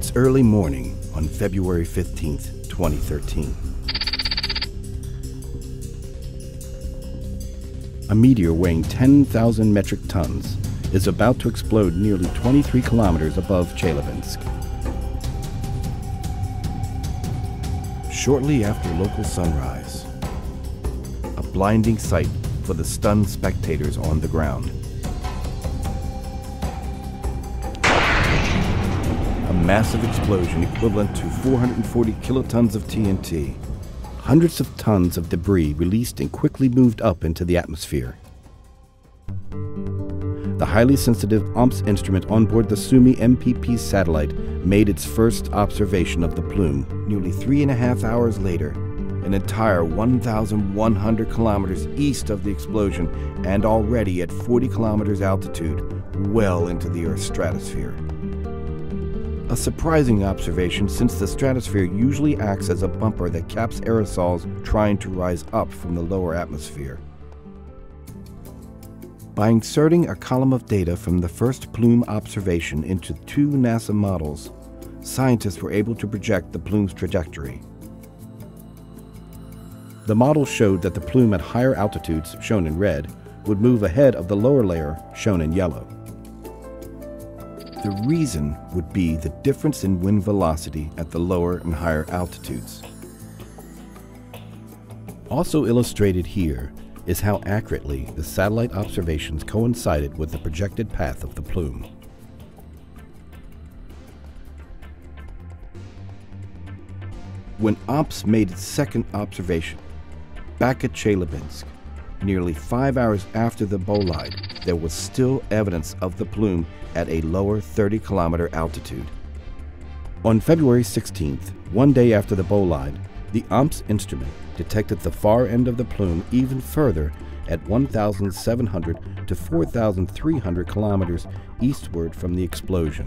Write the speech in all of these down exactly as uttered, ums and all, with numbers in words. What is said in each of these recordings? It's early morning on February fifteenth, twenty thirteen. A meteor weighing ten thousand metric tons is about to explode nearly twenty-three kilometers above Chelyabinsk. Shortly after local sunrise, a blinding sight for the stunned spectators on the ground. A massive explosion equivalent to four hundred forty kilotons of T N T. Hundreds of tons of debris released and quickly moved up into the atmosphere. The highly sensitive O M P S instrument on board the Suomi M P P satellite made its first observation of the plume. Nearly three and a half hours later, an entire one thousand one hundred kilometers east of the explosion and already at forty kilometers altitude, well into the Earth's stratosphere. A surprising observation, since the stratosphere usually acts as a bumper that caps aerosols trying to rise up from the lower atmosphere. By inserting a column of data from the first plume observation into two NASA models, scientists were able to project the plume's trajectory. The model showed that the plume at higher altitudes, shown in red, would move ahead of the lower layer, shown in yellow. The reason would be the difference in wind velocity at the lower and higher altitudes. Also illustrated here is how accurately the satellite observations coincided with the projected path of the plume. When O M P S made its second observation, back at Chelyabinsk, nearly five hours after the bolide, there was still evidence of the plume at a lower thirty kilometer altitude. On February sixteenth, one day after the bolide, the O M P S instrument detected the far end of the plume even further at one thousand seven hundred to four thousand three hundred kilometers eastward from the explosion.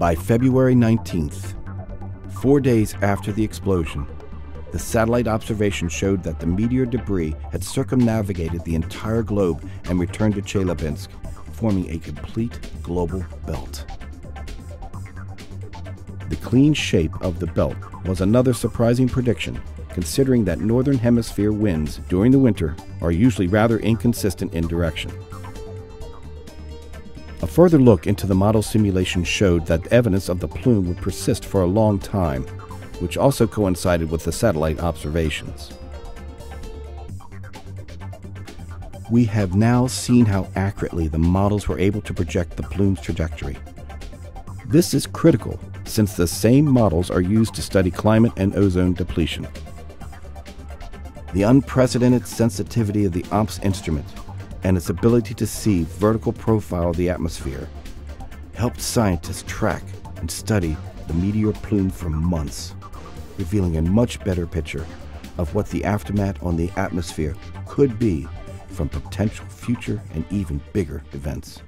By February nineteenth, four days after the explosion, the satellite observation showed that the meteor debris had circumnavigated the entire globe and returned to Chelyabinsk, forming a complete global belt. The clean shape of the belt was another surprising prediction, considering that northern hemisphere winds during the winter are usually rather inconsistent in direction. A further look into the model simulation showed that evidence of the plume would persist for a long time, which also coincided with the satellite observations. We have now seen how accurately the models were able to project the plume's trajectory. This is critical, since the same models are used to study climate and ozone depletion. The unprecedented sensitivity of the O M P S instrument and its ability to see vertical profile of the atmosphere helped scientists track and study the meteor plume for months, revealing a much better picture of what the aftermath on the atmosphere could be from potential future and even bigger events.